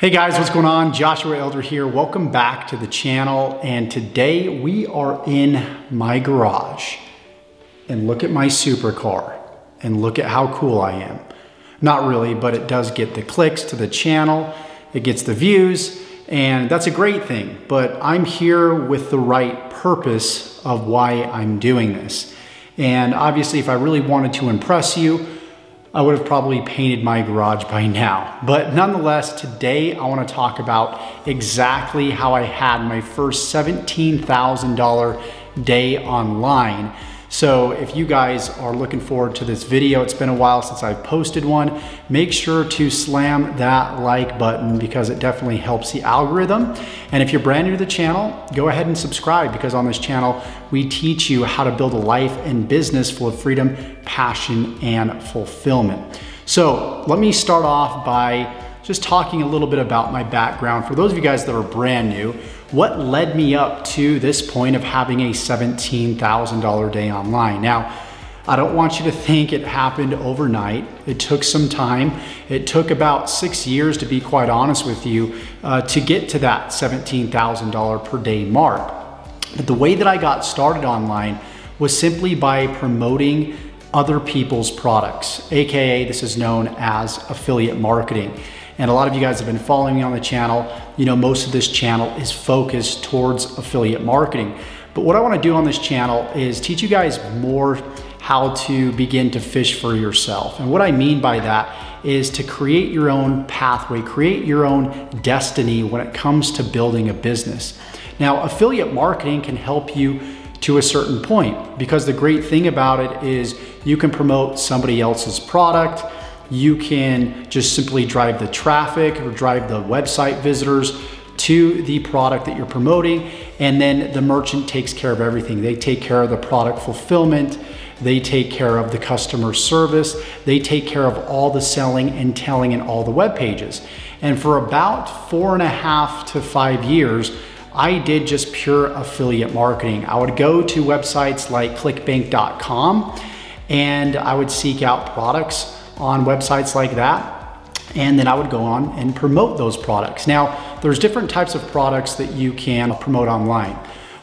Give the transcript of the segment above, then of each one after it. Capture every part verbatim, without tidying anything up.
Hey guys, what's going on? Joshua Elder here. Welcome back to the channel. And today we are in my garage and look at my supercar and look at how cool I am. Not really, but it does get the clicks to the channel. It gets the views and that's a great thing, but I'm here with the right purpose of why I'm doing this. And obviously if I really wanted to impress you, I would have probably painted my garage by now. But nonetheless, today I want to talk about exactly how I had my first seventeen thousand dollar day online. So if you guys are looking forward to this video, it's been a while since I've posted one, make sure to slam that like button because it definitely helps the algorithm. And if you're brand new to the channel, go ahead and subscribe because on this channel, we teach you how to build a life and business full of freedom, passion, and fulfillment. So let me start off by just talking a little bit about my background. For those of you guys that are brand new, what led me up to this point of having a seventeen thousand dollar day online? Now, I don't want you to think it happened overnight. It took some time. It took about six years, to be quite honest with you, uh, to get to that seventeen thousand dollar per day mark. But the way that I got started online was simply by promoting other people's products, A K A this is known as affiliate marketing. And a lot of you guys have been following me on the channel. You know, most of this channel is focused towards affiliate marketing. But what I wanna do on this channel is teach you guys more how to begin to fish for yourself. And what I mean by that is to create your own pathway, create your own destiny when it comes to building a business. Now, affiliate marketing can help you to a certain point because the great thing about it is you can promote somebody else's product. You can just simply drive the traffic or drive the website visitors to the product that you're promoting. And then the merchant takes care of everything. They take care of the product fulfillment. They take care of the customer service. They take care of all the selling and telling and all the web pages. And for about four and a half to five years, I did just pure affiliate marketing. I would go to websites like click bank dot com and I would seek out products on websites like that. And then I would go on and promote those products. Now, there's different types of products that you can promote online.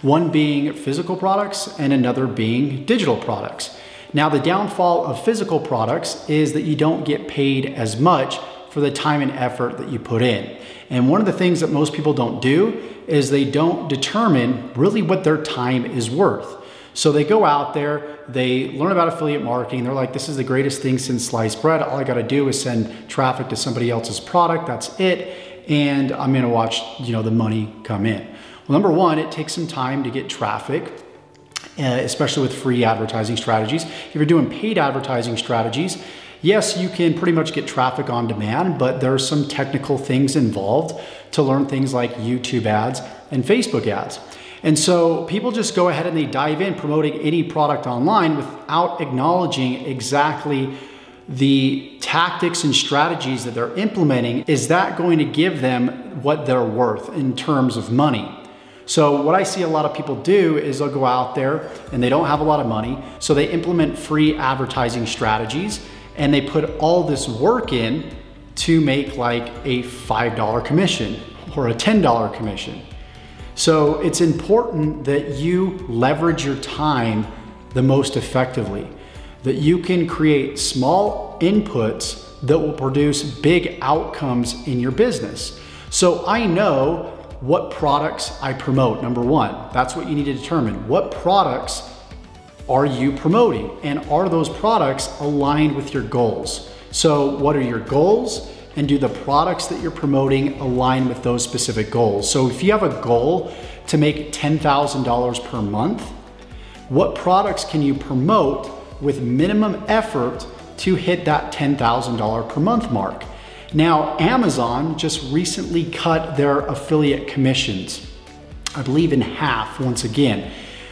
One being physical products and another being digital products. Now, the downfall of physical products is that you don't get paid as much for the time and effort that you put in. And one of the things that most people don't do is they don't determine really what their time is worth. So they go out there, they learn about affiliate marketing. They're like, this is the greatest thing since sliced bread. All I gotta do is send traffic to somebody else's product, that's it. And I'm gonna watch, you know, the money come in. Well, number one, it takes some time to get traffic, especially with free advertising strategies. If you're doing paid advertising strategies, yes, you can pretty much get traffic on demand, but there are some technical things involved to learn things like YouTube ads and Facebook ads. And so people just go ahead and they dive in promoting any product online without acknowledging exactly the tactics and strategies that they're implementing. Is that going to give them what they're worth in terms of money? So what I see a lot of people do is they'll go out there and they don't have a lot of money. So they implement free advertising strategies and they put all this work in to make like a five dollar commission or a ten dollar commission. So it's important that you leverage your time the most effectively, that you can create small inputs that will produce big outcomes in your business. So I know what products I promote, number one. That's what you need to determine. What products are you promoting? And are those products aligned with your goals? So what are your goals? And do the products that you're promoting align with those specific goals? So if you have a goal to make ten thousand dollars per month, what products can you promote with minimum effort to hit that ten thousand dollars per month mark? Now, Amazon just recently cut their affiliate commissions, I believe in half once again,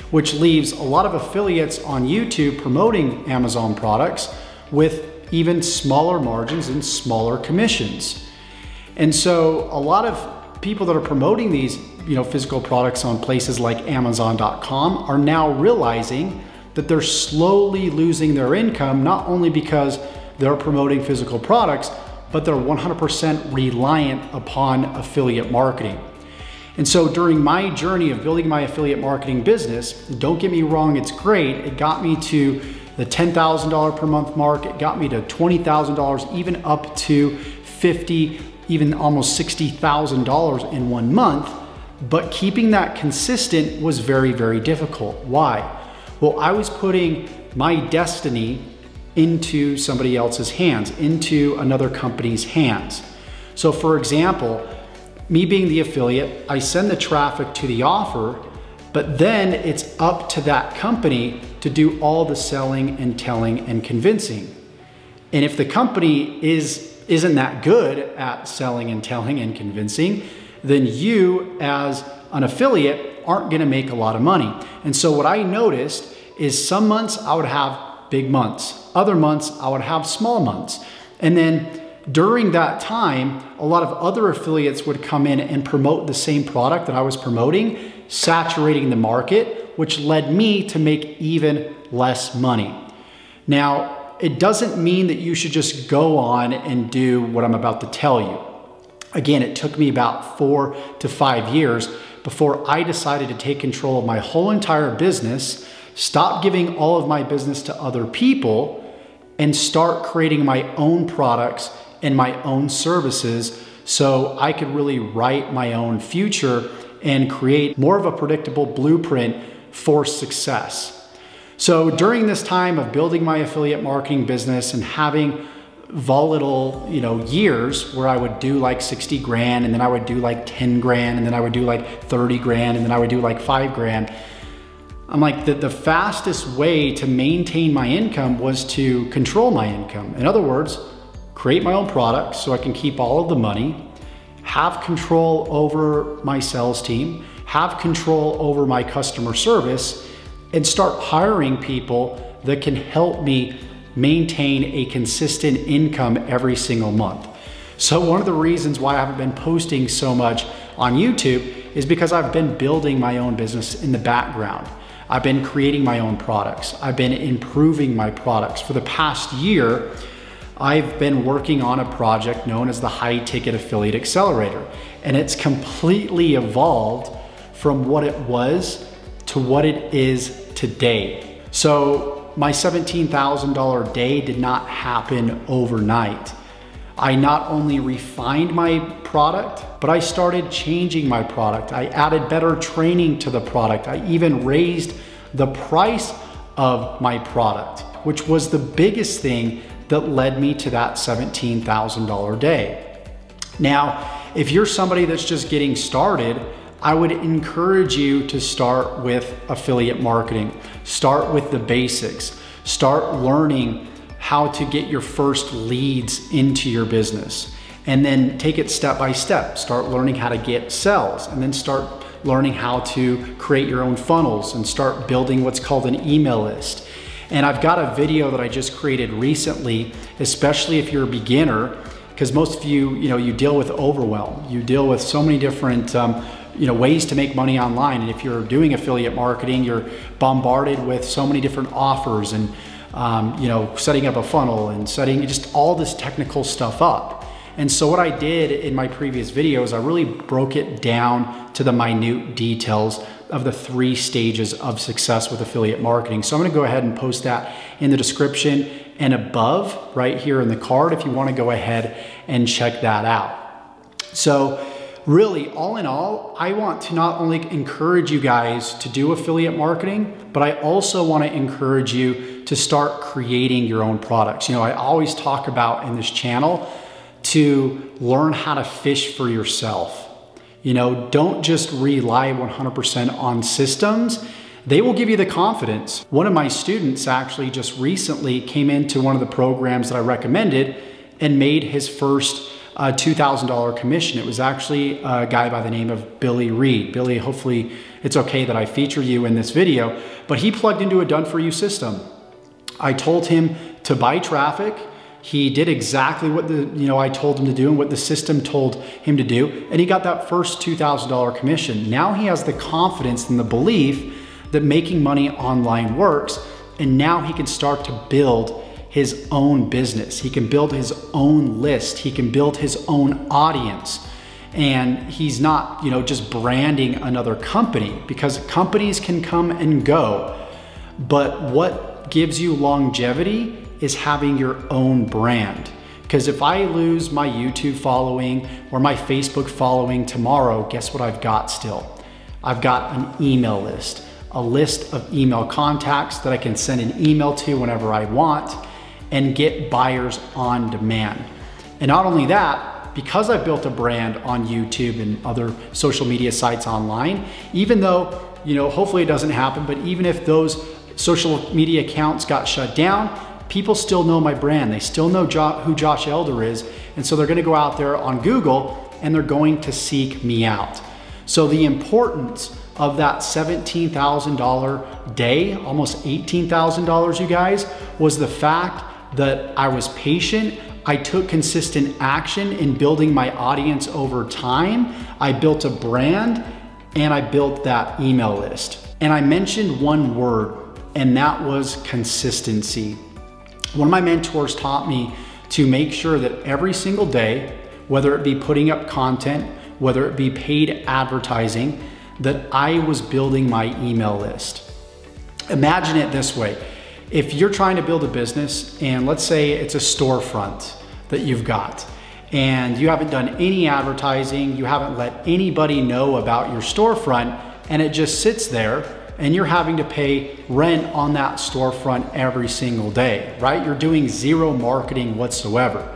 which leaves a lot of affiliates on YouTube promoting Amazon products with even smaller margins and smaller commissions. And so a lot of people that are promoting these, you know, physical products on places like amazon dot com are now realizing that they're slowly losing their income, not only because they're promoting physical products, but they're one hundred percent reliant upon affiliate marketing. And so during my journey of building my affiliate marketing business, don't get me wrong, it's great. It got me to the ten thousand dollars per month mark. It got me to twenty thousand dollars, even up to fifty, even almost sixty thousand dollars in one month. But keeping that consistent was very, very difficult. Why? Well, I was putting my destiny into somebody else's hands, into another company's hands. So for example, me being the affiliate, I send the traffic to the offer, but then it's up to that company to do all the selling and telling and convincing. And if the company is, isn't that good at selling and telling and convincing, then you as an affiliate aren't gonna make a lot of money. And so what I noticed is some months I would have big months, other months I would have small months. And then during that time, a lot of other affiliates would come in and promote the same product that I was promoting, saturating the market, which led me to make even less money. Now, it doesn't mean that you should just go on and do what I'm about to tell you. Again, it took me about four to five years before I decided to take control of my whole entire business, stop giving all of my business to other people, and start creating my own products and my own services so I could really write my own future and create more of a predictable blueprint for success. So during this time of building my affiliate marketing business and having volatile, you know, years where I would do like sixty grand and then I would do like ten grand and then I would do like thirty grand and then I would do like five grand. I'm like, the, the fastest way to maintain my income was to control my income. In other words, create my own product so I can keep all of the money, have control over my sales team, have control over my customer service, and start hiring people that can help me maintain a consistent income every single month. So one of the reasons why I haven't been posting so much on YouTube is because I've been building my own business in the background. I've been creating my own products. I've been improving my products. For the past year, I've been working on a project known as the High Ticket Affiliate Accelerator, and it's completely evolved from what it was to what it is today. So my seventeen thousand dollar day did not happen overnight. I not only refined my product, but I started changing my product. I added better training to the product. I even raised the price of my product, which was the biggest thing that led me to that seventeen thousand dollar day. Now, if you're somebody that's just getting started, I would encourage you to start with affiliate marketing. Start with the basics. Start learning how to get your first leads into your business. And then take it step by step. Start learning how to get sales, and then start learning how to create your own funnels and start building what's called an email list. And I've got a video that I just created recently, especially if you're a beginner, because most of you, you know, you deal with overwhelm. You deal with so many different um, you know, ways to make money online. And if you're doing affiliate marketing, you're bombarded with so many different offers and Um, you know, setting up a funnel and setting just all this technical stuff up. And so what I did in my previous videos, I really broke it down to the minute details of the three stages of success with affiliate marketing. So I'm gonna go ahead and post that in the description and above right here in the card if you wanna go ahead and check that out. So really, all in all, I want to not only encourage you guys to do affiliate marketing, but I also want to encourage you to start creating your own products. You know, I always talk about in this channel to learn how to fish for yourself. You know, don't just rely one hundred percent on systems. They will give you the confidence. One of my students actually just recently came into one of the programs that I recommended and made his first a two thousand dollar commission. It was actually a guy by the name of Billy Reed. Billy, hopefully it's okay that I feature you in this video, but he plugged into a done for you system. I told him to buy traffic. He did exactly what the, you know, I told him to do and what the system told him to do. And he got that first two thousand dollar commission. Now he has the confidence and the belief that making money online works. And now he can start to build his own business. He can build his own list. He can build his own audience. And he's not, you know, just branding another company, because companies can come and go. But what gives you longevity is having your own brand. Because if I lose my YouTube following or my Facebook following tomorrow, guess what I've got still? I've got an email list, a list of email contacts that I can send an email to whenever I want and get buyers on demand. And not only that, because I've built a brand on YouTube and other social media sites online, even though, you know, hopefully it doesn't happen, but even if those social media accounts got shut down, people still know my brand. They still know jo- who Josh Elder is. And so they're gonna go out there on Google and they're going to seek me out. So the importance of that seventeen thousand dollars day, almost eighteen thousand dollars, you guys, was the fact that I was patient. I took consistent action in building my audience over time. I built a brand and I built that email list. And I mentioned one word, and that was consistency. One of my mentors taught me to make sure that every single day, whether it be putting up content, whether it be paid advertising, that I was building my email list. Imagine it this way. If you're trying to build a business, and let's say it's a storefront that you've got, and you haven't done any advertising, you haven't let anybody know about your storefront, and it just sits there, and you're having to pay rent on that storefront every single day, right? You're doing zero marketing whatsoever.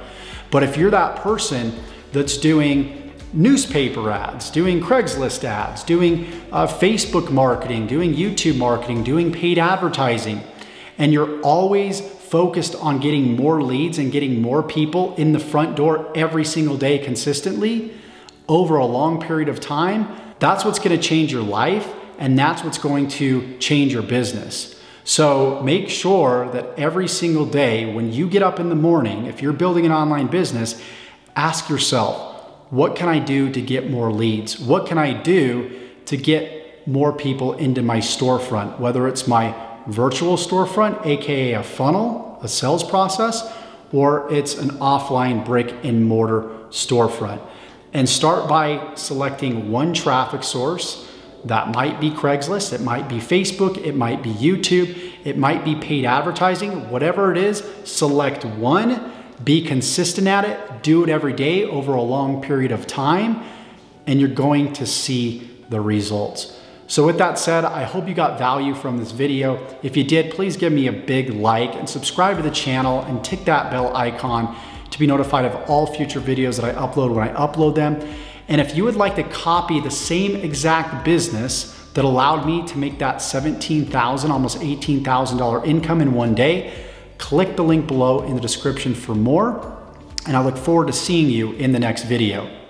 But if you're that person that's doing newspaper ads, doing Craigslist ads, doing uh, Facebook marketing, doing YouTube marketing, doing paid advertising, and you're always focused on getting more leads and getting more people in the front door every single day consistently over a long period of time, that's what's gonna change your life, and that's what's going to change your business. So make sure that every single day when you get up in the morning, if you're building an online business, ask yourself, what can I do to get more leads? What can I do to get more people into my storefront, whether it's my virtual storefront, A K A a funnel, a sales process, or it's an offline brick and mortar storefront. And start by selecting one traffic source. That might be Craigslist, it might be Facebook, it might be YouTube, it might be paid advertising, whatever it is, select one, be consistent at it, do it every day over a long period of time, and you're going to see the results. So with that said, I hope you got value from this video. If you did, please give me a big like and subscribe to the channel and tick that bell icon to be notified of all future videos that I upload when I upload them. And if you would like to copy the same exact business that allowed me to make that seventeen thousand dollars, almost eighteen thousand dollars income in one day, click the link below in the description for more. And I look forward to seeing you in the next video.